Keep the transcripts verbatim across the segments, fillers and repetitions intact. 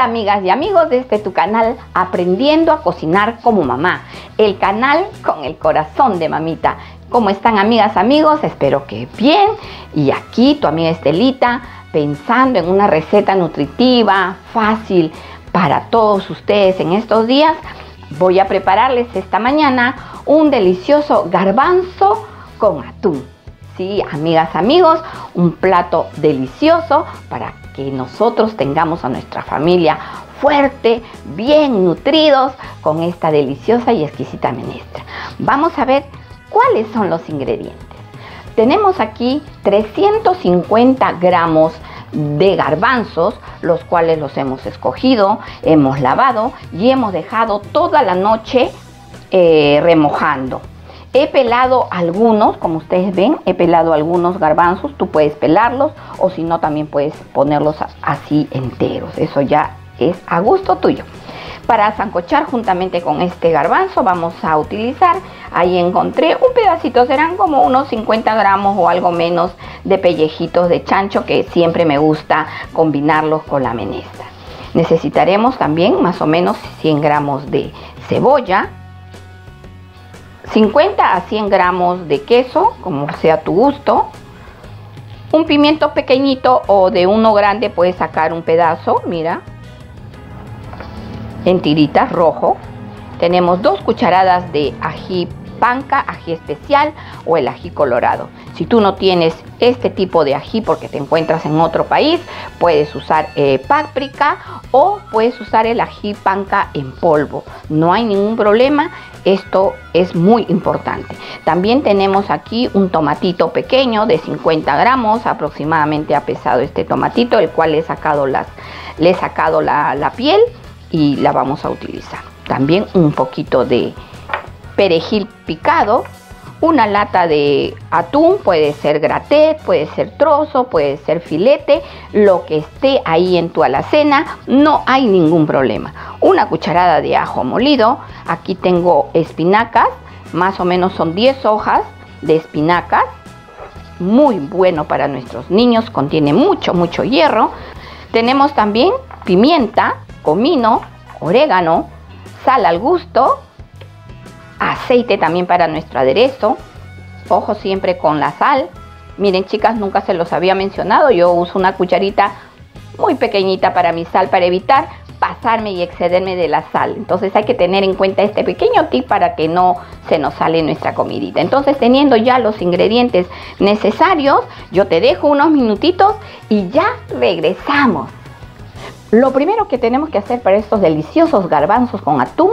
Hola amigas y amigos de este tu canal Aprendiendo a Cocinar como Mamá, el canal con el corazón de mamita. ¿Cómo están amigas, amigos? Espero que bien. Y aquí tu amiga Estelita pensando en una receta nutritiva, fácil para todos ustedes en estos días. Voy a prepararles esta mañana un delicioso garbanzo con atún. Sí, amigas, amigos, un plato delicioso para que nosotros tengamos a nuestra familia fuerte, bien nutridos con esta deliciosa y exquisita menestra. Vamos a ver cuáles son los ingredientes. Tenemos aquí trescientos cincuenta gramos de garbanzos, los cuales los hemos escogido, hemos lavado y hemos dejado toda la noche eh, remojando. He pelado algunos, como ustedes ven, he pelado algunos garbanzos. Tú puedes pelarlos o si no también puedes ponerlos así enteros. Eso ya es a gusto tuyo. Para sancochar juntamente con este garbanzo vamos a utilizar, ahí encontré un pedacito, serán como unos cincuenta gramos o algo menos de pellejitos de chancho que siempre me gusta combinarlos con la menestra. Necesitaremos también más o menos cien gramos de cebolla, cincuenta a cien gramos de queso, como sea tu gusto. Un pimiento pequeñito o de uno grande, puedes sacar un pedazo, mira, en tiritas, rojo. Tenemos dos cucharadas de ají panca, ají especial o el ají colorado. Si tú no tienes este tipo de ají porque te encuentras en otro país, puedes usar eh, páprica o puedes usar el ají panca en polvo. No hay ningún problema, esto es muy importante. También tenemos aquí un tomatito pequeño de cincuenta gramos, aproximadamente ha pesado este tomatito, el cual le he sacado, las, le he sacado la, la piel y la vamos a utilizar. También un poquito de perejil picado, una lata de atún, puede ser graté, puede ser trozo, puede ser filete, lo que esté ahí en tu alacena, no hay ningún problema. Una cucharada de ajo molido, aquí tengo espinacas, más o menos son diez hojas de espinacas, muy bueno para nuestros niños, contiene mucho, mucho hierro. Tenemos también pimienta, comino, orégano, sal al gusto, aceite también para nuestro aderezo, ojo siempre con la sal. Miren chicas, nunca se los había mencionado, yo uso una cucharita muy pequeñita para mi sal para evitar pasarme y excederme de la sal. Entonces hay que tener en cuenta este pequeño tip para que no se nos sale nuestra comidita. Entonces, teniendo ya los ingredientes necesarios, yo te dejo unos minutitos y ya regresamos. Lo primero que tenemos que hacer para estos deliciosos garbanzos con atún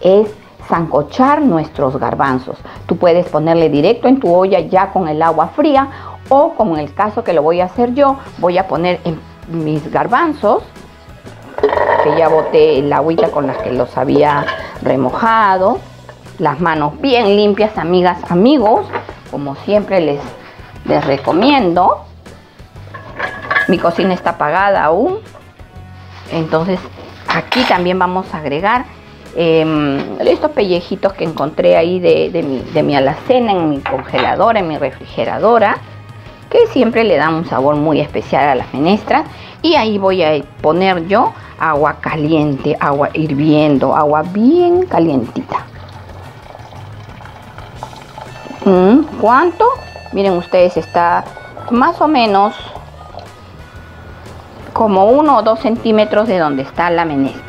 es sancochar nuestros garbanzos. Tú puedes ponerle directo en tu olla ya con el agua fría, o como en el caso que lo voy a hacer yo, voy a poner en mis garbanzos, que ya boté el agüita con las que los había remojado. Las manos bien limpias, amigas, amigos, como siempre les, les recomiendo. Mi cocina está apagada aún, entonces aquí también vamos a agregar Eh, estos pellejitos que encontré ahí de, de, mi, de mi alacena, en mi congeladora, en mi refrigeradora, que siempre le dan un sabor muy especial a las menestras. Y ahí voy a poner yo agua caliente, agua hirviendo, agua bien calientita. ¿Cuánto? Miren ustedes, está más o menos como uno o dos centímetros de donde está la menestra.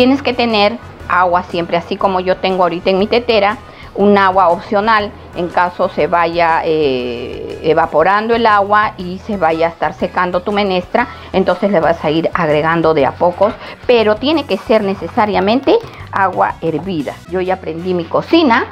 Tienes que tener agua siempre, así como yo tengo ahorita en mi tetera, un agua opcional en caso se vaya eh, evaporando el agua y se vaya a estar secando tu menestra, entonces le vas a ir agregando de a pocos, pero tiene que ser necesariamente agua hervida. Yo ya prendí mi cocina,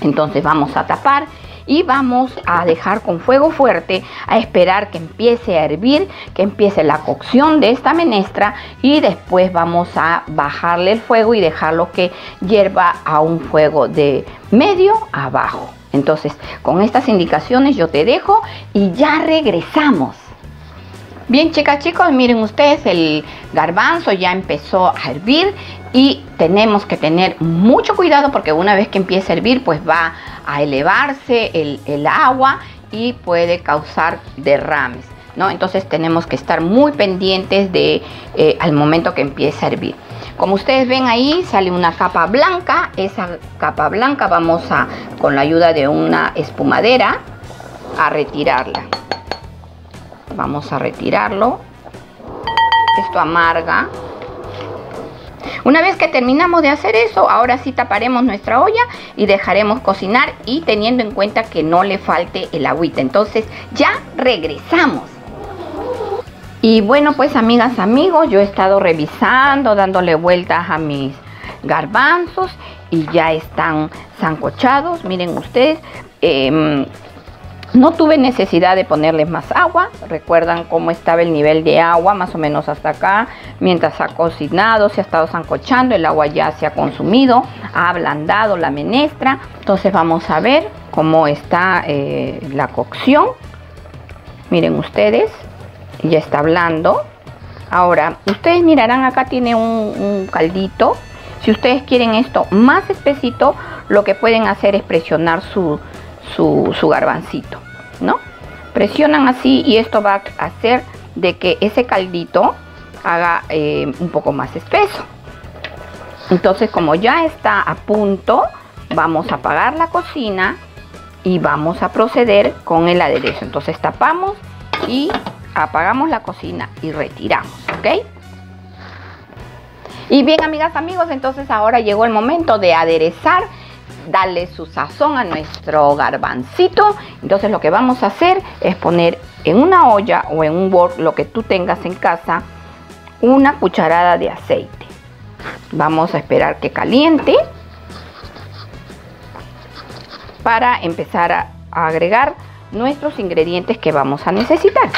entonces vamos a tapar y vamos a dejar con fuego fuerte a esperar que empiece a hervir, que empiece la cocción de esta menestra, y después vamos a bajarle el fuego y dejarlo que hierva a un fuego de medio a bajo. Entonces, con estas indicaciones yo te dejo y ya regresamos. Bien chicas, chicos, miren ustedes, el garbanzo ya empezó a hervir y tenemos que tener mucho cuidado porque una vez que empiece a hervir pues va a elevarse el, el agua y puede causar derrames. ¿no? Entonces tenemos que estar muy pendientes de eh, al momento que empiece a hervir. Como ustedes ven ahí sale una capa blanca. Esa capa blanca vamos a, con la ayuda de una espumadera, a retirarla. Vamos a retirarlo. Esto amarga. Una vez que terminamos de hacer eso, ahora sí taparemos nuestra olla y dejaremos cocinar, y teniendo en cuenta que no le falte el agüita. Entonces ya regresamos. Y bueno, pues amigas, amigos, yo he estado revisando, dándole vueltas a mis garbanzos y ya están sancochados. Miren ustedes, eh, no tuve necesidad de ponerles más agua. Recuerdan cómo estaba el nivel de agua, más o menos hasta acá. Mientras ha cocinado, se ha estado sancochando, el agua ya se ha consumido, ha ablandado la menestra. Entonces vamos a ver cómo está eh, la cocción. Miren ustedes, ya está blando. Ahora, ustedes mirarán, acá tiene un, un caldito. Si ustedes quieren esto más espesito, lo que pueden hacer es presionar su... Su, su garbancito, ¿no? Presionan así y esto va a hacer de que ese caldito haga eh, un poco más espeso. Entonces, como ya está a punto, vamos a apagar la cocina y vamos a proceder con el aderezo. Entonces tapamos y apagamos la cocina y retiramos, ¿ok? Y bien, amigas, amigos, entonces ahora llegó el momento de aderezar, darle su sazón a nuestro garbancito. Entonces lo que vamos a hacer es poner en una olla o en un bol, lo que tú tengas en casa, una cucharada de aceite. Vamos a esperar que caliente para empezar a, a agregar nuestros ingredientes que vamos a necesitar.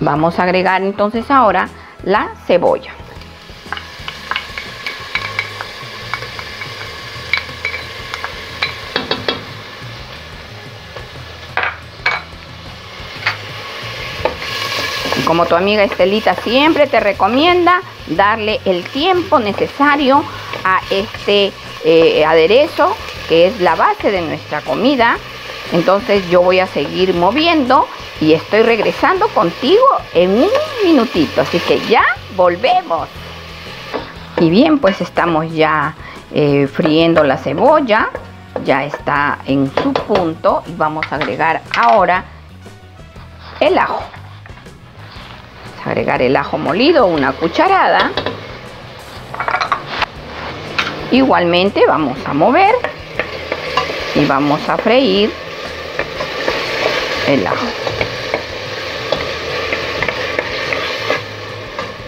Vamos a agregar entonces ahora la cebolla. Como tu amiga Estelita siempre te recomienda, darle el tiempo necesario a este eh, aderezo, que es la base de nuestra comida. Entonces yo voy a seguir moviendo y estoy regresando contigo en un minutito. Así que ya volvemos. Y bien, pues estamos ya eh, friendo la cebolla. Ya está en su punto y vamos a agregar ahora el ajo. Agregar el ajo molido, una cucharada. Igualmente vamos a mover y vamos a freír el ajo.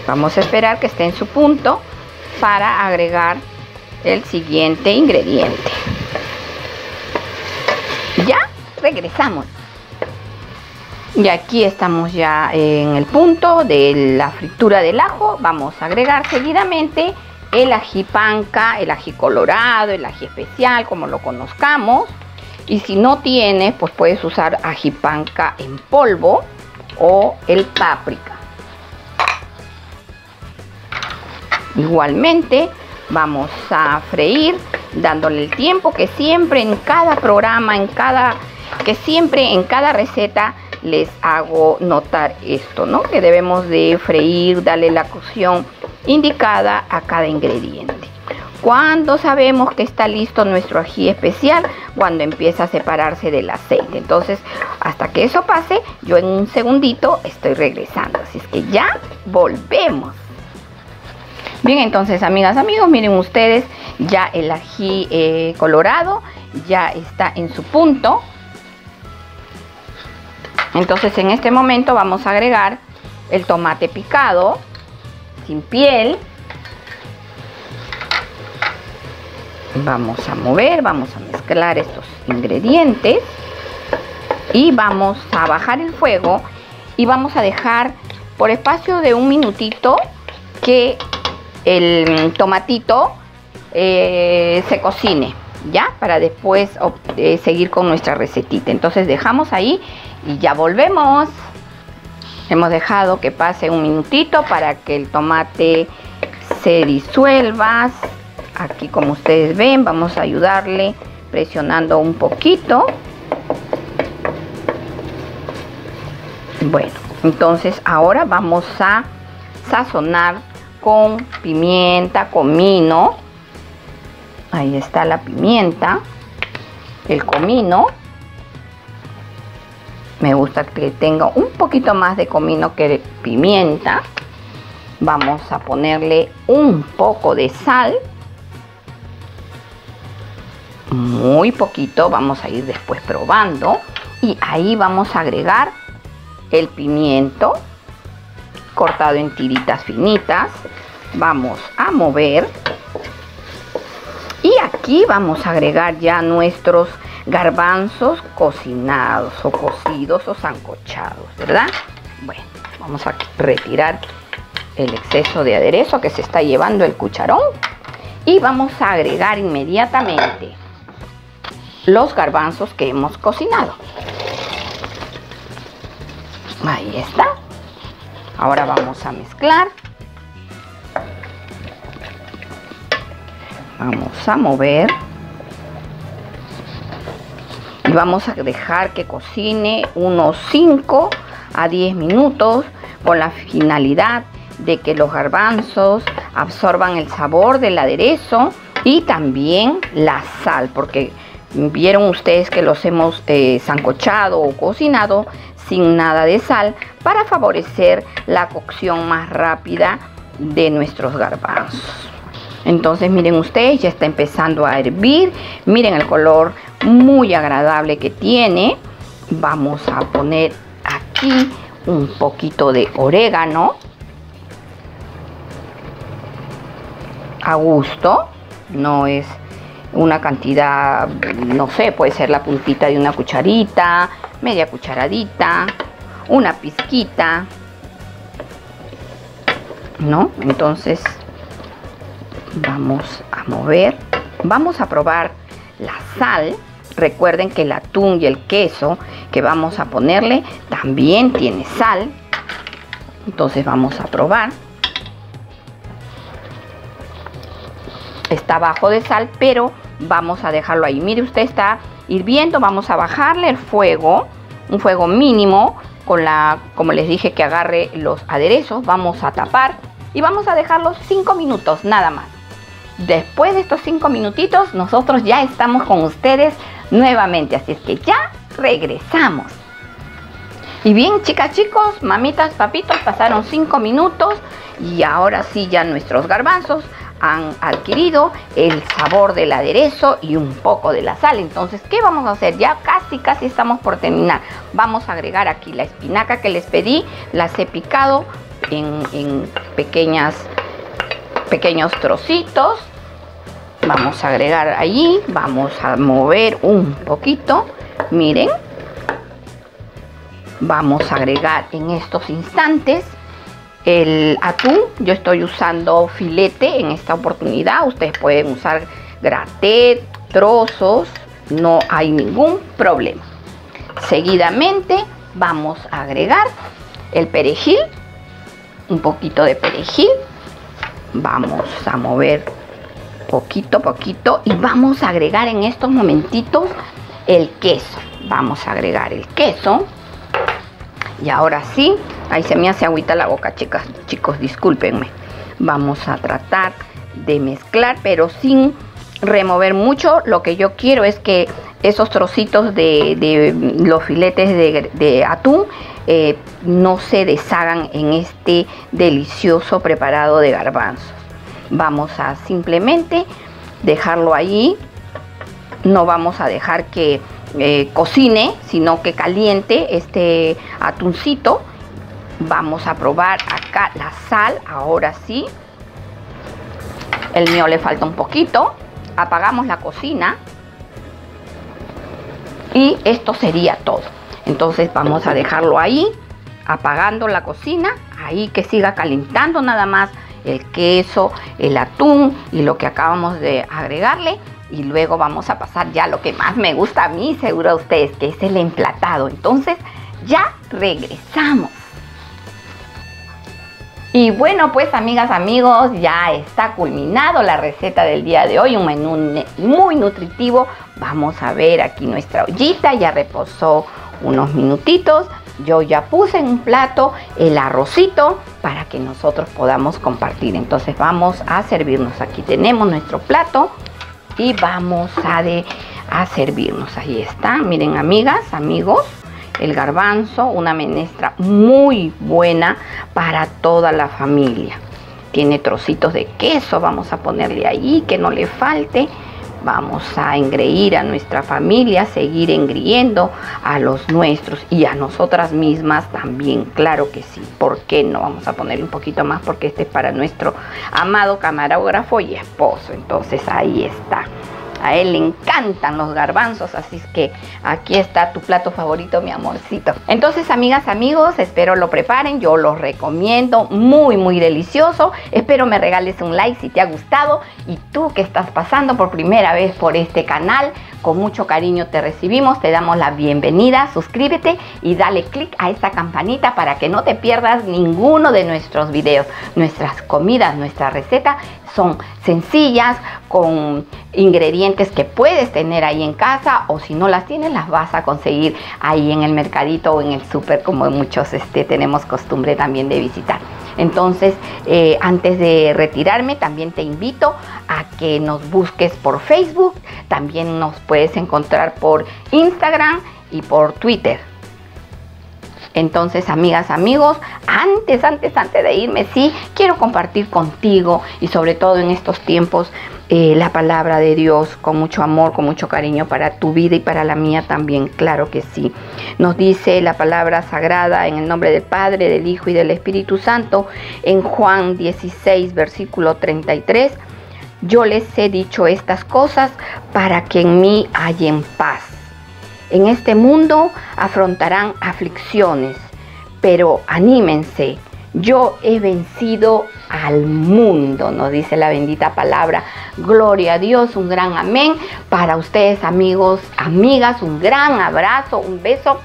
Vamos a esperar que esté en su punto para agregar el siguiente ingrediente. Ya regresamos. Y aquí estamos ya en el punto de la fritura del ajo. Vamos a agregar seguidamente el ají panca, el ají colorado, el ají especial, como lo conozcamos. Y si no tienes, pues puedes usar ají panca en polvo o el páprica. Igualmente vamos a freír, dándole el tiempo que siempre en cada programa, en cada, que siempre en cada receta les hago notar esto, ¿no? Que debemos de freír, darle la cocción indicada a cada ingrediente. Cuando sabemos que está listo nuestro ají especial, cuando empieza a separarse del aceite. Entonces, hasta que eso pase, yo en un segundito estoy regresando. Así es que ya volvemos. Bien, entonces, amigas, amigos, miren ustedes, ya el ají eh, colorado ya está en su punto. Entonces en este momento vamos a agregar el tomate picado, sin piel. Vamos a mover, vamos a mezclar estos ingredientes. Y vamos a bajar el fuego y vamos a dejar por espacio de un minutito que el tomatito eh, se cocine, ya, para después eh, seguir con nuestra recetita. Entonces dejamos ahí y ya volvemos. Hemos dejado que pase un minutito para que el tomate se disuelva. Aquí, como ustedes ven, vamos a ayudarle presionando un poquito. Bueno, Entonces ahora vamos a sazonar con pimienta, comino. Ahí está la pimienta, el comino. Me gusta que tenga un poquito más de comino que de pimienta. Vamos a ponerle un poco de sal. Muy poquito, vamos a ir después probando. Y ahí vamos a agregar el pimiento cortado en tiritas finitas. Vamos a mover. Y aquí vamos a agregar ya nuestros garbanzos cocinados o cocidos o sancochados, ¿verdad? Bueno, vamos a retirar el exceso de aderezo que se está llevando el cucharón. Y vamos a agregar inmediatamente los garbanzos que hemos cocinado. Ahí está. Ahora vamos a mezclar. Vamos a mover. Y vamos a dejar que cocine unos cinco a diez minutos con la finalidad de que los garbanzos absorban el sabor del aderezo y también la sal, porque vieron ustedes que los hemos eh, sancochado o cocinado sin nada de sal para favorecer la cocción más rápida de nuestros garbanzos. Entonces miren ustedes, ya está empezando a hervir. Miren el color muy agradable que tiene. Vamos a poner aquí un poquito de orégano a gusto. No es una cantidad, no sé, puede ser la puntita de una cucharita, media cucharadita, una pizquita, ¿no? Entonces vamos a mover. Vamos a probar la sal. Recuerden que el atún y el queso que vamos a ponerle también tiene sal. Entonces vamos a probar. Está bajo de sal, pero vamos a dejarlo ahí. Mire, usted está hirviendo. Vamos a bajarle el fuego, un fuego mínimo, con la, como les dije, que agarre los aderezos. Vamos a tapar y vamos a dejarlo cinco minutos nada más. Después de estos cinco minutitos, nosotros ya estamos con ustedes nuevamente. Así es que ya regresamos. Y bien, chicas, chicos, mamitas, papitos, pasaron cinco minutos. Y ahora sí, ya nuestros garbanzos han adquirido el sabor del aderezo y un poco de la sal. Entonces, ¿qué vamos a hacer? Ya casi, casi estamos por terminar. Vamos a agregar aquí la espinaca que les pedí. Las he picado en, en pequeñas... pequeños trocitos. Vamos a agregar allí. Vamos a mover un poquito. Miren, vamos a agregar en estos instantes el atún. Yo estoy usando filete en esta oportunidad. Ustedes pueden usar graté, trozos, no hay ningún problema. Seguidamente vamos a agregar el perejil, un poquito de perejil. Vamos a mover poquito a poquito y vamos a agregar en estos momentitos el queso. Vamos a agregar el queso. Y ahora sí, ahí se me hace agüita la boca, chicas, chicos, discúlpenme. Vamos a tratar de mezclar, pero sin remover mucho. Lo que yo quiero es que esos trocitos de, de los filetes de, de atún eh, no se deshagan en este delicioso preparado de garbanzos. Vamos a simplemente dejarlo ahí. No vamos a dejar que eh, cocine, sino que caliente este atuncito. Vamos a probar acá la sal. Ahora sí, el mío le falta un poquito. Apagamos la cocina y esto sería todo. Entonces vamos a dejarlo ahí, apagando la cocina, ahí que siga calentando nada más el queso, el atún y lo que acabamos de agregarle. Y luego vamos a pasar ya lo que más me gusta a mí, seguro a ustedes, que es el emplatado. Entonces ya regresamos. Y bueno, pues, amigas, amigos, ya está culminado la receta del día de hoy. Un menú muy nutritivo. Vamos a ver aquí nuestra ollita. Ya reposó unos minutitos. yo ya puse en un plato el arrocito para que nosotros podamos compartir. Entonces vamos a servirnos. Aquí tenemos nuestro plato y vamos a, de, a servirnos. Ahí está, miren amigas, amigos, el garbanzo, una menestra muy buena para toda la familia. Tiene trocitos de queso, vamos a ponerle ahí, que no le falte. Vamos a engreír a nuestra familia, seguir engriendo a los nuestros y a nosotras mismas también, claro que sí. ¿Por qué no? Vamos a ponerle un poquito más porque este es para nuestro amado camarógrafo y esposo. Entonces ahí está. A él le encantan los garbanzos, así es que aquí está tu plato favorito, mi amorcito. Entonces, amigas, amigos, espero lo preparen. Yo los recomiendo, muy, muy delicioso. Espero me regales un like si te ha gustado. Y tú que estás pasando por primera vez por este canal, con mucho cariño te recibimos, te damos la bienvenida. Suscríbete y dale click a esta campanita para que no te pierdas ninguno de nuestros videos. Nuestras comidas, nuestra receta son sencillas, con ingredientes que puedes tener ahí en casa, o si no las tienes las vas a conseguir ahí en el mercadito o en el súper, como muchos este, tenemos costumbre también de visitar. Entonces, eh, antes de retirarme, también te invito a que nos busques por Facebook, también nos puedes encontrar por Instagram y por Twitter. Entonces, amigas, amigos, antes, antes, antes de irme, sí, quiero compartir contigo y sobre todo en estos tiempos eh, la palabra de Dios con mucho amor, con mucho cariño para tu vida y para la mía también, claro que sí. Nos dice la palabra sagrada en el nombre del Padre, del Hijo y del Espíritu Santo en Juan dieciséis, versículo treinta y tres. Yo les he dicho estas cosas para que en mí hallen paz. En este mundo afrontarán aflicciones, pero anímense, yo he vencido al mundo, nos dice la bendita palabra. Gloria a Dios, un gran amén. Para ustedes, amigos, amigas, un gran abrazo, un beso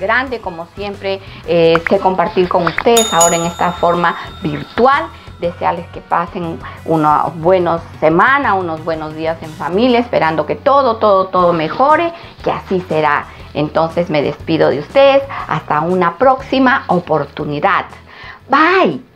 grande, como siempre, eh, sé compartir con ustedes ahora en esta forma virtual. Desearles que pasen unas buenas semanas, unos buenos días en familia, esperando que todo, todo, todo mejore, que así será. Entonces me despido de ustedes hasta una próxima oportunidad. Bye.